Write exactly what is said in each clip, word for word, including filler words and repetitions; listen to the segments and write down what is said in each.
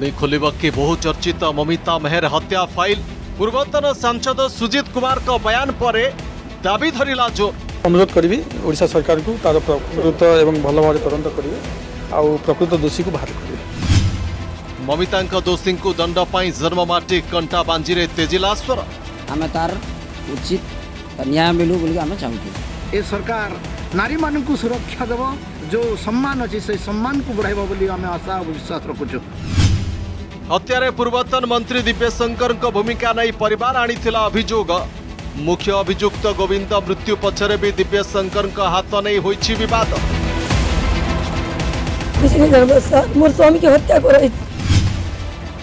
ପୁଣି ଖୋଲିବ କି ବହୁ ଚର୍ଚ୍ଚିତ ମମିତା ମେହେର ହତ୍ୟା ଫାଇଲ। ପୂର୍ବତନ ସାଂସଦ ସୁଜିତ କୁମାରଙ୍କ ବୟାନ ପରେ ଦାବି ଧରିଲା ଜୋର। ଅନୁରୋଧ କରିବି ଓଡ଼ିଶା ସରକାରଙ୍କୁ ତାର ପ୍ରକୃତ ଏବଂ ଭଲ ଭାବରେ ତଦନ୍ତ କରିବେ ଆଉ ପ୍ରକୃତ ଦୋଷୀକୁ ବାହାର କରିବେ। ମମିତାଙ୍କ ଦୋଷୀଙ୍କୁ ଦଣ୍ଡ ପାଇଁ ଜନ୍ମମାଟି କଣ୍ଟା ବାଞ୍ଜିରେ ତେଜିଲା ସ୍ୱର। ଆମେ ତାର ଉଚିତ ନ୍ୟାୟ ମିଳୁ ବୋଲି ଆମେ ଚାହୁଁଛୁ। ଏ ସରକାର नारीमाननकु सुरक्षा देव जो सम्मान अच्छी से सम्मान को बढ़ाइबा बोली आमे आशा विश्वास रखुछु। हत्यारे पूर्वतन मंत्री दिव्यशंकर भूमिका नहीं परिवार आनीथिला अभियोग। मुख्य अभियुक्त गोविंद मृत्यु पछरे भी दिव्यशंकर हाथ नहीं होईछि विवाद। मोर स्वामी के हत्या कराई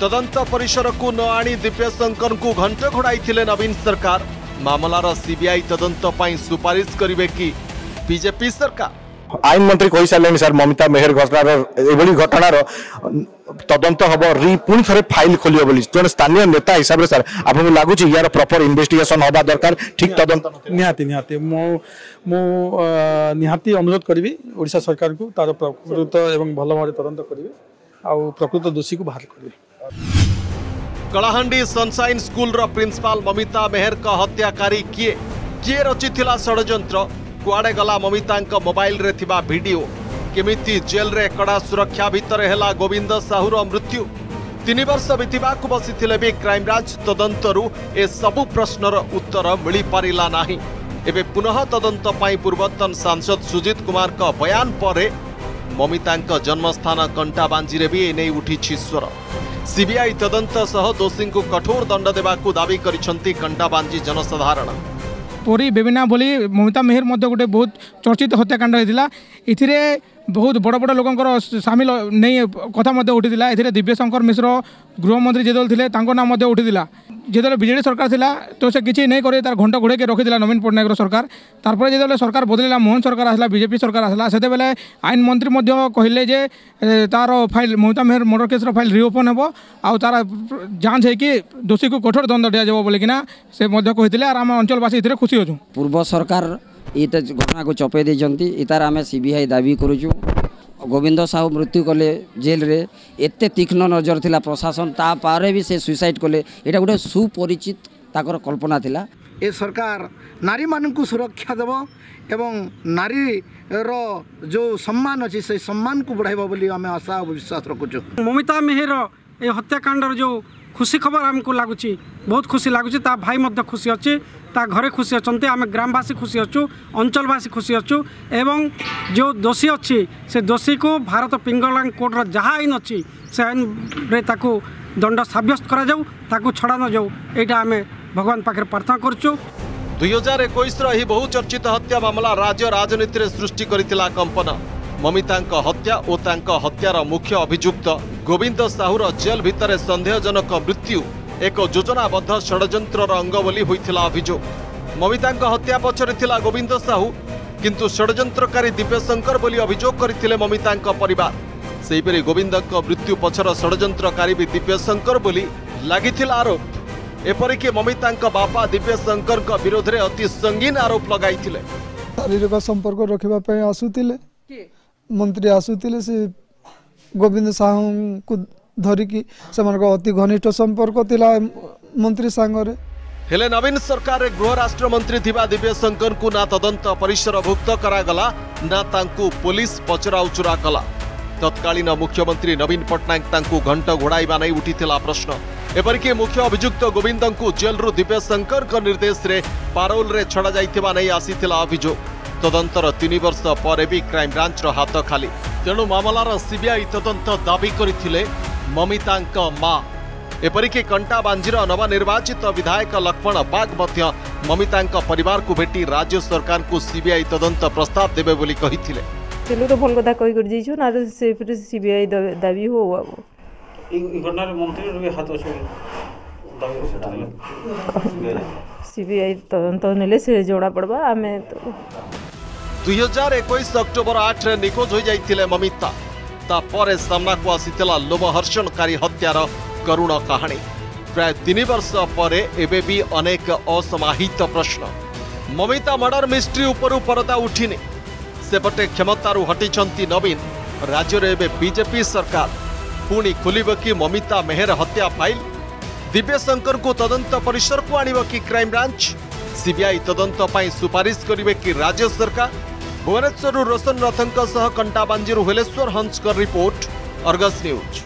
तदंत परिसर को न आनी दिव्यशंकर को घंटे घोड़ाई नवीन सरकार। मामलार सीबीआई तदंत पई सुपारिश करिवे कि बीजेपी सरकार। आईन मंत्री कही सारे सर ममिता मेहर घटनार एभली घटनार तदंत हम रि पुणी थे फाइल खोल जो स्थानीय नेता हिसाब से सर आपको लगुच यार प्रॉपर इन्वेस्टिगेशन हवा दरकार ठीक तदंत निहाती निहाती मो मो निहाती अनुरोध करी ओडिशा सरकार को तार प्रकृत एवं भल भाव तदंत करेंगे आउ प्रकृत दोषी को बाहर करेंगे। Kalahandi sunshine school principal Mamita Meher का हत्याकारी किए किए रचि षड्यंत्र कुआड़े गला ममिता मोबाइल रे थिबा वीडियो केमिति जेल रे कड़ा सुरक्षा भीतर हेला गोविंद साहुर मृत्यु। तीन वर्ष बीतवा को बसीथिले भी क्राइमब्रांच तदंतरू ए सबु प्रश्नर उत्तर मिली पारिला नाही। एबे पुनः तदंत पाई पूर्वतन सांसद सुजीत कुमार का बयान पर ममिता जन्मस्थान कंटाबांजी रे भी एने उठी स्वर। सीबीआई तदंत सह दोषी को कठोर दंड देवाकू दाबी करिसंती कंटाबांजी जनसाधारण। पूरी बेबिना बोली ममिता मेहर मध्य गोटे बहुत चर्चित हत्याकांड होता है। बहुत बड़ बड़ लोक सामिल नहीं कथा उठी ए दिव्यशंकर मिश्र गृहमंत्री जिते थे नाम उठी जिते बीजेडी सरकार था तो से किसी नहीं कर घंटा घोड़े रखी नवीन पट्टनायक सरकार। तारपर जिते सरकार बदलला मोहन सरकार आसला बीजेपी सरकार आसला से आईन मंत्री कहले तार file Mamita Meher murder case file reopen हो तार जांच होगी दोषी को कठोर दंड दिजाव बोलना से आम अंचलवासी खुशी अच्छे। पूर्व सरकार ये तो घटना को चपे देती इतार आम सीबीआई दाबी करुचु। गोविंद साहू मृत्यु कले जेल रे एते तीक्ष्ण नजर थिला प्रशासन ता पारे भी से सुसाइड कले एटा गोटे सुपरिचित ताकर कल्पना थिला। ए सरकार नारी माननकु सुरक्षा देव एवं नारी रो जो सम्मान अछि से सम्मान को बढ़ाइबा बोली आमे आशा विश्वास रखुछु। ममिता मेहर ए हत्याकांडर जो खुशी खबर आमको लगुची बहुत खुशी लगुची। ता भाई मध्य खुशी अच्छे ता घरे खुशी अच्छे आम ग्रामवासी खुशी अच्छु अंचलवासी खुशी अच्छु एवं जो दोषी अच्छी से दोषी को भारत पिंगला कोर्टर जहाँ आईन अच्छी से आईन रे ताकू दंड सब्यस्त करा जाऊ ताकू छड़ा न जाऊ एटा आम भगवान पाखे प्रार्थना करचु। दुई हजार एक बहुचर्चित हत्या मामला राज्य राजनीति में सृष्टि करथिला कंपन। ममिता हत्या और तांका हत्यार मुख्य अभियुक्त गोविंद साहुर जेल भितर संदेहजनक मृत्यु एक योजनाबद्ध षड्यंत्रर अंग बोली होइथिला अभियोग। ममिता हत्या पछरे थिला गोविंद साहू किंतु षड्यंत्रकारी दिव्यशंकर बोली अभियोग करथिले ममिता परिवार। सेहिपरि गोविंदक मृत्यु पछर षड्यंत्रकारी भी दिव्यशंकर बोली लागिथिला आरोप। एपरिक ममिता बापा दिव्यशंकर विरोध में अति संगीन आरोप लगाइथिले। शारीरिक संपर्क रखिबा पय आसुथिले मंत्री आसुथिले से गोविंद साहू को धरिकी अति घनिष्ठ संपर्क थिला मंत्री सांगरे। हेले नवीन सरकार रे गृह राष्ट्र मंत्री थिबा दिव्यशंकर को ना तदंत परिसरभुक्त करागला ना तांकु पुलिस पचराउचरा कला। तत्कालीन मुख्यमंत्री नवीन पट्टनायक तांकु घंट घोड़ाइबा नै उठीथिला प्रश्न। एपरिक मुख्य अभियुक्त गोविंदन को जेलरु दिव्यशंकर निर्देश रे पारोल रे छड़ा जाइथिबा नै आसीथिला अभियोग। तदंतर तीन वर्ष पर भी क्राइमब्रांचर हाथ खाली। तेणु मामलार सीबीआई तदंत दाबी करथिले ममितांक मां। एपरिक कंटाबांजीर नवनिर्वाचित विधायक लक्ष्मण बाग मध्य ममितांक परिवार को भेटी राज्य सरकार को सीबीआई तदंत प्रस्ताव देबे बोली कहिथिले। चलो तो भल कथा कहि कर दिजो ना से फिर सीबीआई दाबी हो आबो इन गणर मंत्री रे हाथ अछि दाबी सीबीआई तदंत नेले से जोड़ा पड़बा आमे। तो दुई हजार एक अक्टोबर आठ रे निखोज हो जाइथिले ममिता। तापर सामना को आसीथिला लोमहर्षणकारी हत्यार करुण कहानी। प्राय तीन वर्ष परे एबे भी अनेक असमाहित प्रश्न। ममिता मर्डर मिस्ट्री उपरु परदा उठिने। सेपटे क्षमतारू हटिछंती नवीन। राज्य रे एबे बीजेपी सरकार। पुणी खुल कि ममिता मेहर हत्या फाइल दिव्यशंकर को तदंत परिसर को आण कि क्राइम ब्रांच सीबीआई तदंत पर सुपारिश करे कि राज्य सरकार। भुवनेश्वर रोशन रथों सह कंटाबांजी वेलेश्वर हंस का रिपोर्ट अर्गस न्यूज।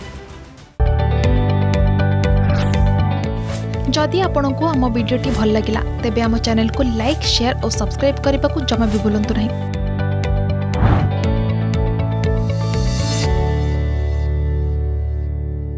जदि आपंक आम भिडी भल लगा तेब आम चैनल को लाइक शेयर और सब्सक्राइब करने को जमा भी भूलु ना।